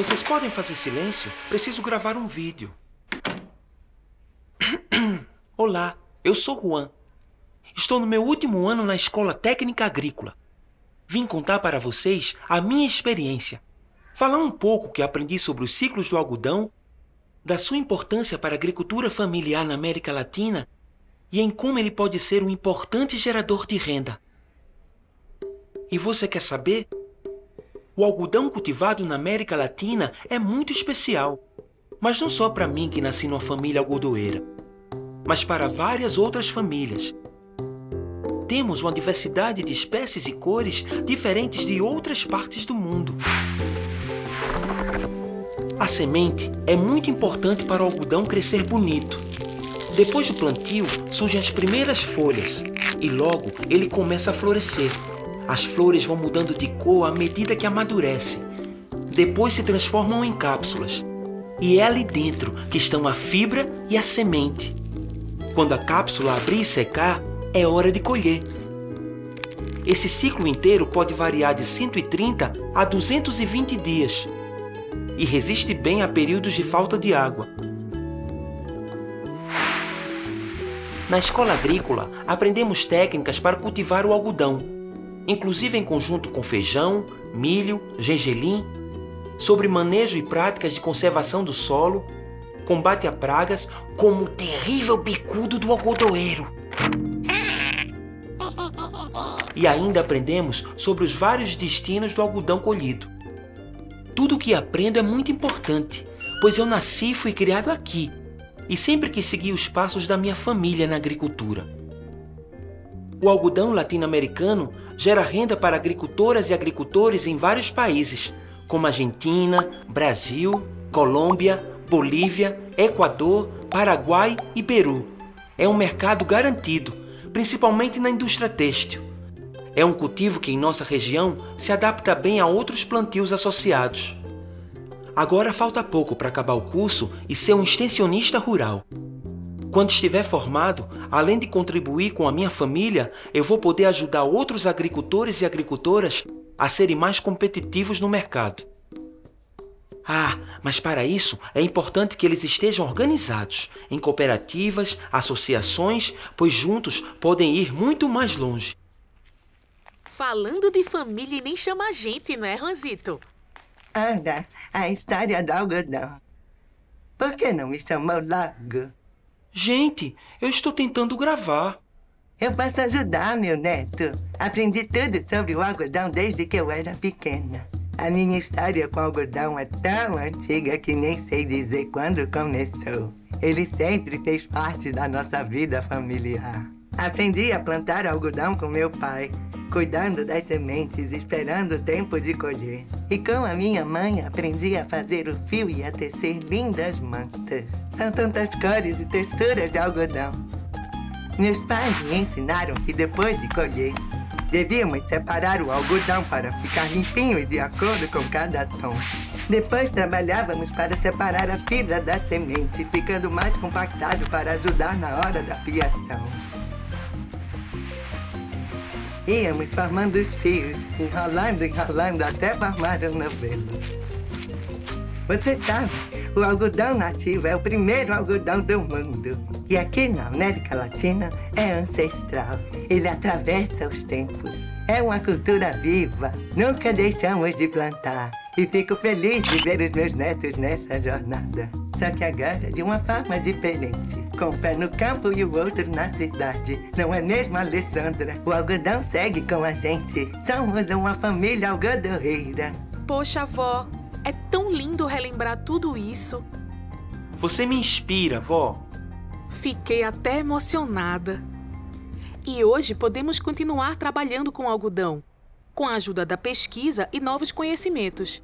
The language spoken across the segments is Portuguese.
Vocês podem fazer silêncio? Preciso gravar um vídeo. Olá, eu sou Juan. Estou no meu último ano na Escola Técnica Agrícola. Vim contar para vocês a minha experiência. Falar um pouco o que aprendi sobre os ciclos do algodão, da sua importância para a agricultura familiar na América Latina e em como ele pode ser um importante gerador de renda. E você quer saber? O algodão cultivado na América Latina é muito especial, mas não só para mim que nasci numa família algodoeira, mas para várias outras famílias. Temos uma diversidade de espécies e cores diferentes de outras partes do mundo. A semente é muito importante para o algodão crescer bonito. Depois do plantio, surgem as primeiras folhas e logo ele começa a florescer. As flores vão mudando de cor à medida que amadurece. Depois se transformam em cápsulas. E é ali dentro que estão a fibra e a semente. Quando a cápsula abrir e secar, é hora de colher. Esse ciclo inteiro pode variar de 130 a 220 dias. E resiste bem a períodos de falta de água. Na escola agrícola, aprendemos técnicas para cultivar o algodão, inclusive em conjunto com feijão, milho, gergelim, sobre manejo e práticas de conservação do solo, combate a pragas, como o terrível bicudo do algodoeiro. E ainda aprendemos sobre os vários destinos do algodão colhido. Tudo o que aprendo é muito importante, pois eu nasci e fui criado aqui, e sempre quis seguir os passos da minha família na agricultura. O algodão latino-americano gera renda para agricultoras e agricultores em vários países, como Argentina, Brasil, Colômbia, Bolívia, Equador, Paraguai e Peru. É um mercado garantido, principalmente na indústria têxtil. É um cultivo que, em nossa região, se adapta bem a outros plantios associados. Agora falta pouco para acabar o curso e ser um extensionista rural. Quando estiver formado, além de contribuir com a minha família, eu vou poder ajudar outros agricultores e agricultoras a serem mais competitivos no mercado. Ah, mas para isso é importante que eles estejam organizados em cooperativas, associações, pois juntos podem ir muito mais longe. Falando de família e nem chama a gente, não é, Ranzito? Ana, a história do algodão. Por que não me chamou logo? Gente, eu estou tentando gravar. Eu posso ajudar, meu neto. Aprendi tudo sobre o algodão desde que eu era pequena. A minha história com o algodão é tão antiga que nem sei dizer quando começou. Ele sempre fez parte da nossa vida familiar. Aprendi a plantar algodão com meu pai, cuidando das sementes, esperando o tempo de colher. E com a minha mãe aprendi a fazer o fio e a tecer lindas mantas. São tantas cores e texturas de algodão. Meus pais me ensinaram que depois de colher, devíamos separar o algodão para ficar limpinho e de acordo com cada tom. Depois trabalhávamos para separar a fibra da semente, ficando mais compactado para ajudar na hora da fiação. Íamos formando os fios, enrolando, até formar um novelo. Você sabe, o algodão nativo é o primeiro algodão do mundo. E aqui na América Latina é ancestral. Ele atravessa os tempos. É uma cultura viva. Nunca deixamos de plantar. E fico feliz de ver os meus netos nessa jornada. Só que agora de uma forma diferente. Com um pé no campo e o outro na cidade. Não é mesmo, Alessandra? O algodão segue com a gente. Somos uma família algodoeira. Poxa, vó, é tão lindo relembrar tudo isso. Você me inspira, vó. Fiquei até emocionada. E hoje podemos continuar trabalhando com o algodão, com a ajuda da pesquisa e novos conhecimentos.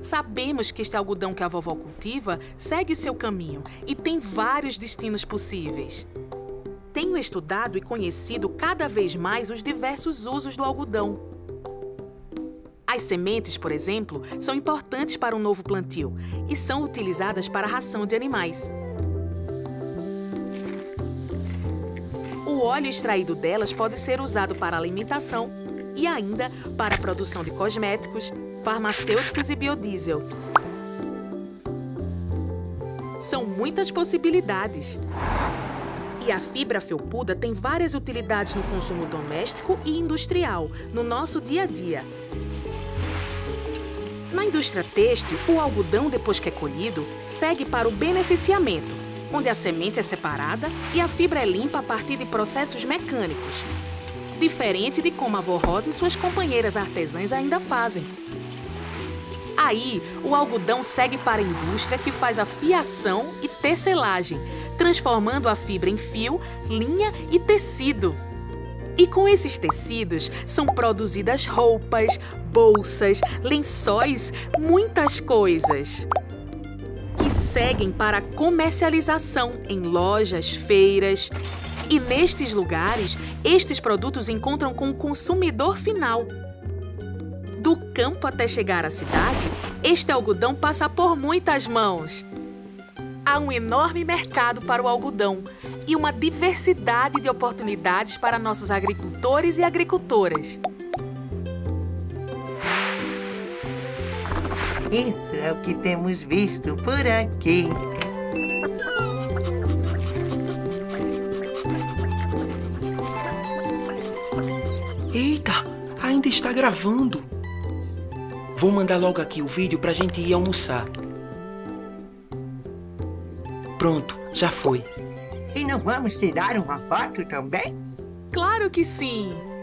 Sabemos que este algodão que a vovó cultiva segue seu caminho e tem vários destinos possíveis. Tenho estudado e conhecido cada vez mais os diversos usos do algodão. As sementes, por exemplo, são importantes para um novo plantio e são utilizadas para a ração de animais. O óleo extraído delas pode ser usado para alimentação e ainda para a produção de cosméticos, farmacêuticos e biodiesel. são muitas possibilidades. E a fibra felpuda tem várias utilidades no consumo doméstico e industrial, no nosso dia a dia. Na indústria têxtil, o algodão, depois que é colhido, segue para o beneficiamento, onde a semente é separada e a fibra é limpa a partir de processos mecânicos, diferente de como a vó Rosa e suas companheiras artesãs ainda fazem. Aí, o algodão segue para a indústria que faz a fiação e tecelagem, transformando a fibra em fio, linha e tecido. E com esses tecidos são produzidas roupas, bolsas, lençóis, muitas coisas que seguem para a comercialização em lojas, feiras. E nestes lugares, estes produtos encontram com o consumidor final. Do campo até chegar à cidade, este algodão passa por muitas mãos. Há um enorme mercado para o algodão e uma diversidade de oportunidades para nossos agricultores e agricultoras. Isso é o que temos visto por aqui. Eita, ainda está gravando. Vou mandar logo aqui o vídeo para a gente ir almoçar. Pronto, já foi. E não vamos tirar uma foto também? Claro que sim!